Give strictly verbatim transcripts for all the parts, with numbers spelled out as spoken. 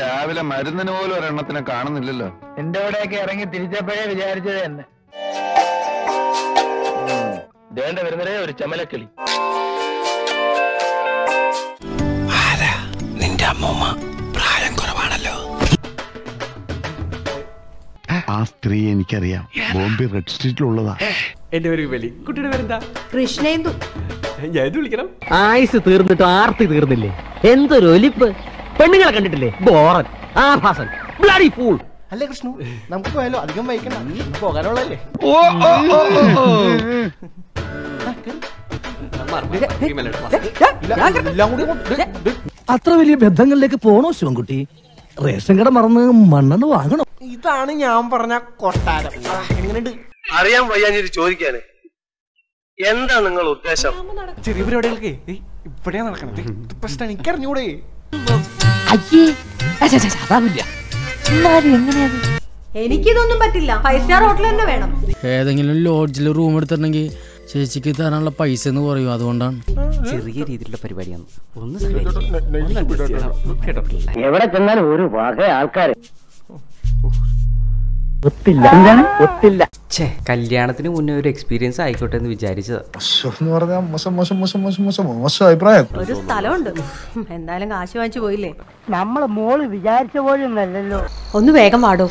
രാവിലെ മരുന്നിന് പോലും ഒരെണ്ണത്തിനെ കാണുന്നില്ലല്ലോ. എന്റെ അവിടെയൊക്കെ ഇറങ്ങി തിരിച്ചപ്പോഴേ വിചാരിച്ചത് തന്നെ. വേണ്ട വരുന്നതേ ഒരു ചമലക്കിളി. നിന്റെ അമ്മൂമ്മ പ്രായം കുറവാണല്ലോ. ആ സ്ത്രീ എനിക്കറിയാം, ബോംബെ റെഡ് സ്ട്രീറ്റിലുള്ളതാ. എന്റെ പേര് വിപലി. കുട്ടിയുടെ പേരെന്താ? കൃഷ്ണേന്ദു. ഞാൻ വിളിക്കണം. ആയുസ് തീർന്നിട്ട് ആർത്തി തീർന്നില്ലേ? എന്തൊരു ഒലിപ്പ്. പെണ്ണുങ്ങളെ കണ്ടിട്ടില്ലേ? ബോറൻ ആഭാസൻ ബ്ലഡി ഫൂൾ. അല്ലേ കൃഷ്ണു, നമുക്ക് പോയാലോ? അധികം വൈകണം, പോകാനുള്ളല്ലേ. ഓ ഓ ഓ ഓ അത്ര വലിയ ബന്ധങ്ങളിലേക്ക് പോണോ ശിവൻകുട്ടി? റേഷൻ കട മറന്ന് മണ്ണെന്ന് വാങ്ങണോ? ഇതാണ് ഞാൻ പറഞ്ഞ കൊട്ടാരം. എങ്ങനെയുണ്ട്? അറിയാൻ വയ്യാഞ്ഞിട്ട് ചോദിക്കാന്. എന്താ നിങ്ങൾ ഉദ്ദേശം? ചെറിയ പരിപാടികൾക്ക് ഇപ്പഴേ നടക്കണത് പ്രശ്നം. എനിക്കറിഞ്ഞൂടെ? എനിക്കിതൊന്നും പറ്റില്ല. ഫൈവ് സ്റ്റാർ ഹോട്ടൽ തന്നെ വേണം. ഏതെങ്കിലും ലോഡ്ജിൽ റൂം എടുത്തിട്ടുണ്ടെങ്കിൽ ചേച്ചിക്ക് തരാനുള്ള പൈസ എന്ന് പറയും. അതുകൊണ്ടാണ് ചെറിയ രീതിയിലുള്ള പരിപാടിയാണ്. എവിടെ ചെന്നാലും ഒരു വക ആൾക്കാര് കല്യാണത്തിന് മുന്നേ ഒരു എക്സ്പീരിയൻസ് ആയിക്കോട്ടെ എന്ന് വിചാരിച്ചത്. ഒരു സ്ഥലമുണ്ട്, എന്തായാലും കാശ് വാങ്ങിച്ചു പോയില്ലേ? നമ്മളെ മോള് വിചാരിച്ച പോലെ നല്ലല്ലോ. ഒന്ന് വേഗം വാടോ.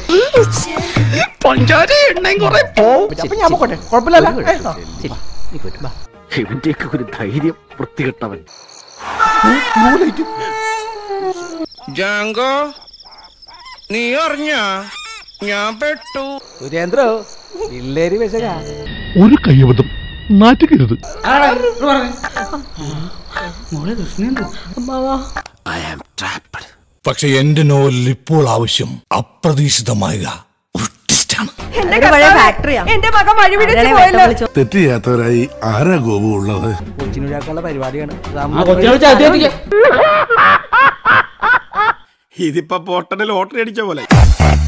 ഒരു ധൈര്യം വൃത്തികെട്ടവൻ. ജാങ്കോ നീ അറിഞ്ഞ ഞാൻ പെട്ടു. സുരേന്ദ്രോ പിള്ളേര് വിശക ഒരു കൈവതം നാറ്റുകരുത്. പക്ഷെ എന്റെ നോവലിൽ ഇപ്പോൾ ആവശ്യം അപ്രതീക്ഷിതമായ തെറ്റ് ചെയ്യാത്തവരായി ആരാ ഗോപുള്ളത്? കൊച്ചിനൊഴിയാക്കാനുള്ള പരിപാടിയാണ്. ഇതിപ്പോ പോട്ടന്റെ ലോട്ടറി അടിച്ച പോലെ.